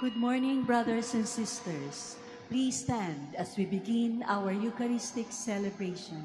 Good morning, brothers and sisters. Please stand as we begin our Eucharistic celebration.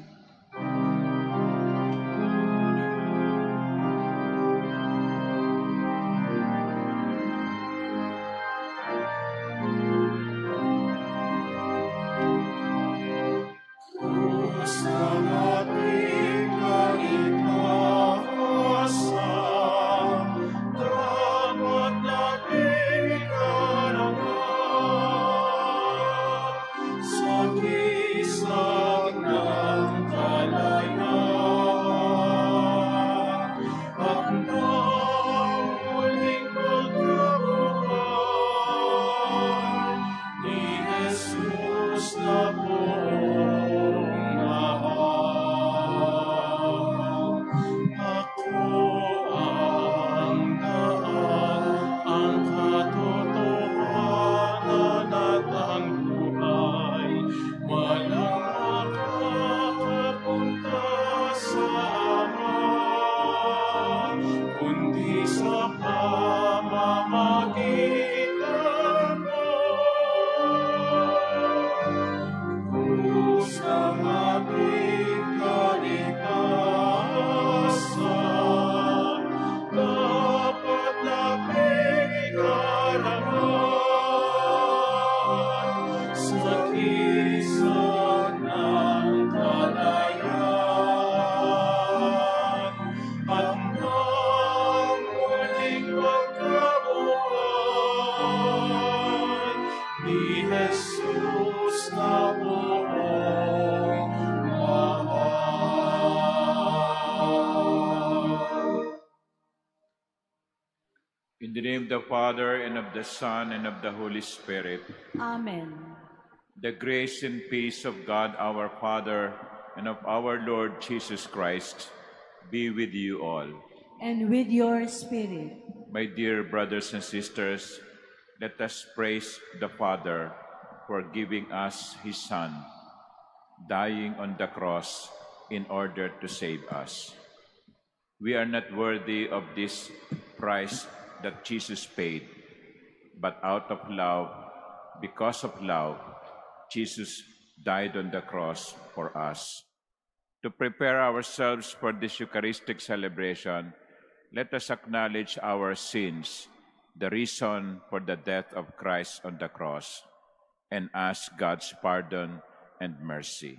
The Father, and of the Son, and of the Holy Spirit. Amen. The grace and peace of God our Father, and of our Lord Jesus Christ, be with you all. And with your spirit. My dear brothers and sisters, let us praise the Father for giving us His Son, dying on the cross in order to save us. We are not worthy of this price that Jesus paid, but out of love, because of love, Jesus died on the cross for us. To prepare ourselves for this Eucharistic celebration, let us acknowledge our sins, the reason for the death of Christ on the cross, and ask God's pardon and mercy.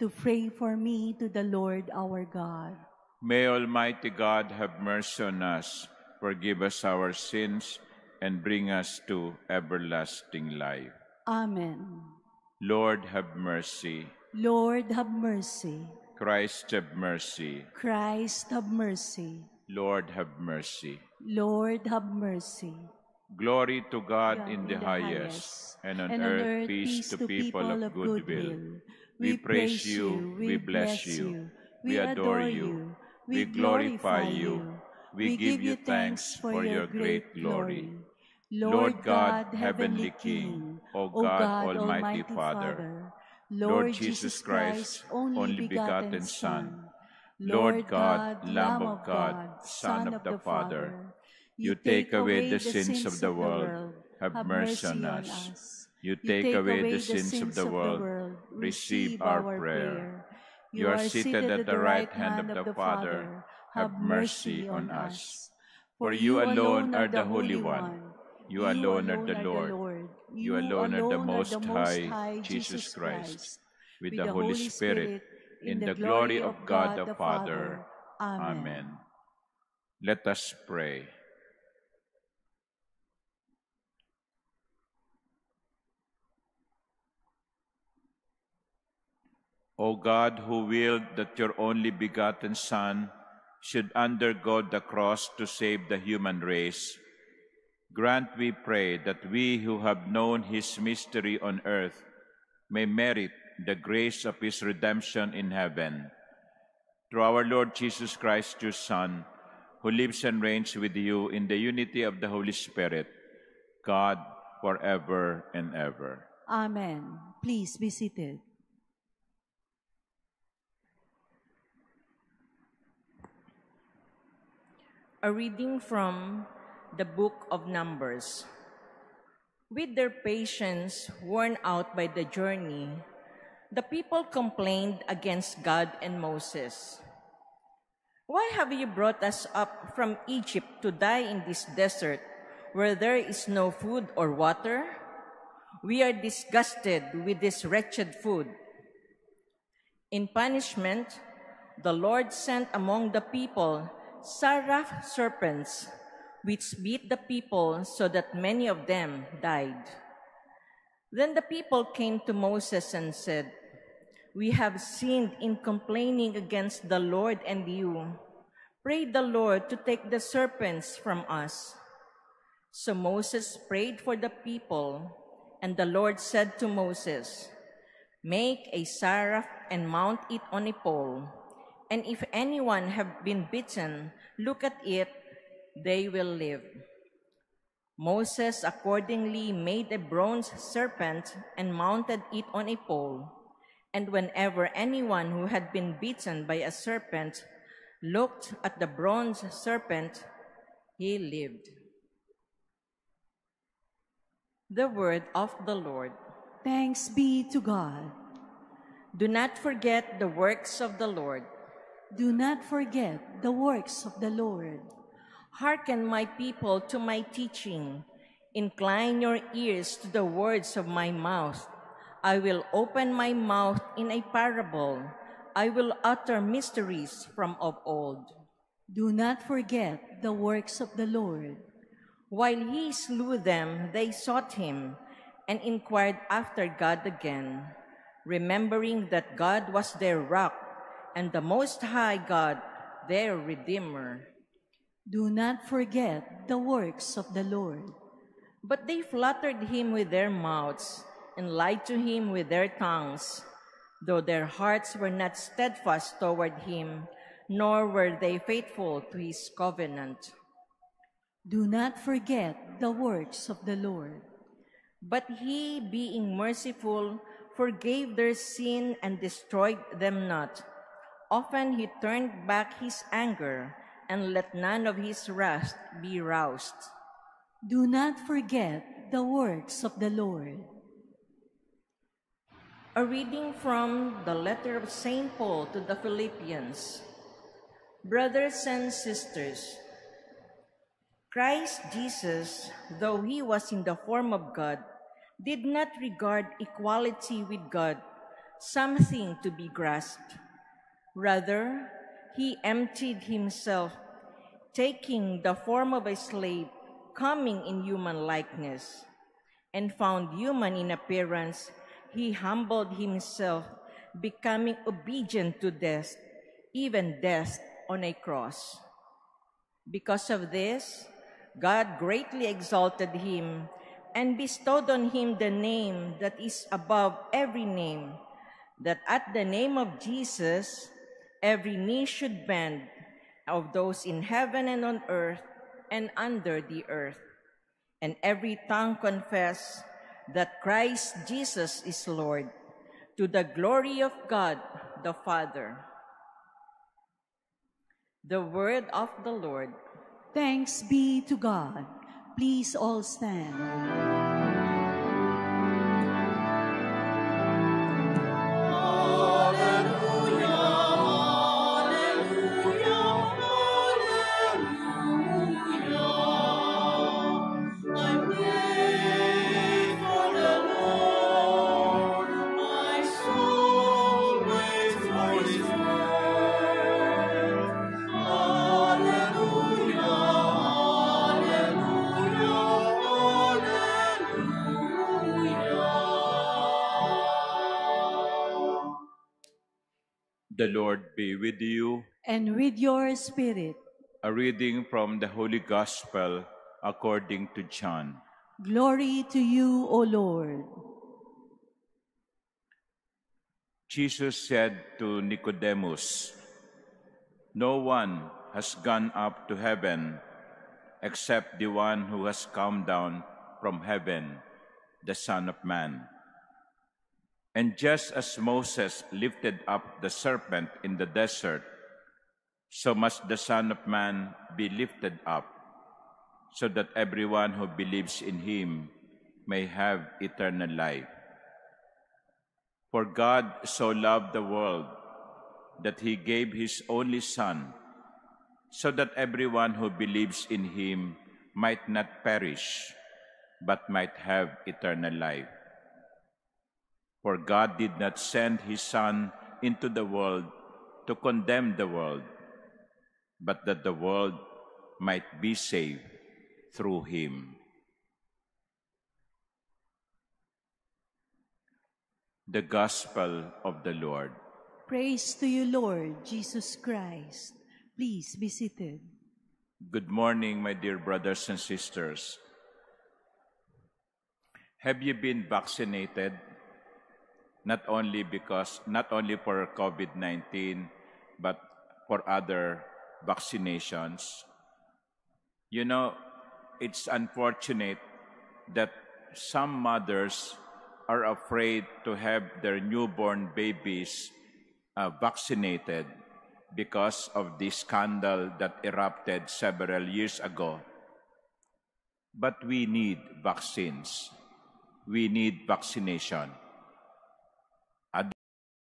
to pray for me to the Lord our God. May Almighty God have mercy on us, forgive us our sins, and bring us to everlasting life. Amen. Lord, have mercy. Lord, have mercy. Christ, have mercy. Christ, have mercy. Lord, have mercy. Lord, have mercy. Glory to God in the highest, and on earth peace to people of good will. We praise you, we bless you, we adore you, we glorify you, we give you thanks for your great glory. Lord God, Heavenly King, O God, Almighty Father, Lord Jesus Christ, only begotten Son, Lord God, Lamb of God, Son of the Father, you take away the sins of the world, have mercy on us. You take away the sins of the world, receive our prayer. You are seated at the right hand of the Father, have mercy on us. For you alone are the Holy One, you alone are the Lord, you alone are the Most High, Jesus Christ, with the Holy Spirit, in the glory of God the Father. Amen. Let us pray. O God, who willed that your only begotten Son should undergo the cross to save the human race, grant, we pray, that we who have known his mystery on earth may merit the grace of his redemption in heaven. Through our Lord Jesus Christ, your Son, who lives and reigns with you in the unity of the Holy Spirit, God, forever and ever. Amen. Please be seated. A reading from the book of Numbers. With their patience worn out by the journey, the people complained against God and Moses. Why have you brought us up from Egypt to die in this desert where there is no food or water? We are disgusted with this wretched food. In punishment, the Lord sent among the people seraph serpents, which beat the people so that many of them died. Then the people came to Moses and said, "We have sinned in complaining against the Lord and you. Pray the Lord to take the serpents from us." So Moses prayed for the people, and the Lord said to Moses, "Make a seraph and mount it on a pole, and if anyone have been bitten, look at it, they will live." Moses accordingly made a bronze serpent and mounted it on a pole. And whenever anyone who had been bitten by a serpent looked at the bronze serpent, he lived. The word of the Lord. Thanks be to God. Do not forget the works of the Lord. Do not forget the works of the Lord. Hearken, my people, to my teaching. Incline your ears to the words of my mouth. I will open my mouth in a parable. I will utter mysteries from of old. Do not forget the works of the Lord. While he slew them, they sought him and inquired after God again, remembering that God was their rock and the Most High God, their Redeemer. Do not forget the works of the Lord. But they flattered him with their mouths and lied to him with their tongues, though their hearts were not steadfast toward him, nor were they faithful to his covenant. Do not forget the works of the Lord. But he, being merciful, forgave their sin and destroyed them not. Often he turned back his anger and let none of his wrath be roused. Do not forget the works of the Lord. A reading from the letter of St. Paul to the Philippians. Brothers and sisters, Christ Jesus, though he was in the form of God, did not regard equality with God something to be grasped. Rather, he emptied himself, taking the form of a slave, coming in human likeness, and found human in appearance. He humbled himself, becoming obedient to death, even death on a cross. Because of this, God greatly exalted him and bestowed on him the name that is above every name, that at the name of Jesus, every knee should bend, of those in heaven and on earth and under the earth, and every tongue confess that Christ Jesus is Lord, to the glory of God the Father. The word of the Lord. Thanks be to God. Please all stand. The Lord be with you. And with your spirit. A reading from the Holy Gospel according to John. Glory to you, O Lord. Jesus said to Nicodemus, "No one has gone up to heaven except the one who has come down from heaven, the Son of Man. And just as Moses lifted up the serpent in the desert, so must the Son of Man be lifted up, so that everyone who believes in him may have eternal life. For God so loved the world that he gave his only Son, so that everyone who believes in him might not perish, but might have eternal life. For God did not send his Son into the world to condemn the world, but that the world might be saved through him." The Gospel of the Lord. Praise to you, Lord Jesus Christ. Please be seated. Good morning, my dear brothers and sisters. Have you been vaccinated? Not only for COVID-19, but for other vaccinations. You know, it's unfortunate that some mothers are afraid to have their newborn babies vaccinated because of the scandal that erupted several years ago. But we need vaccines. We need vaccination.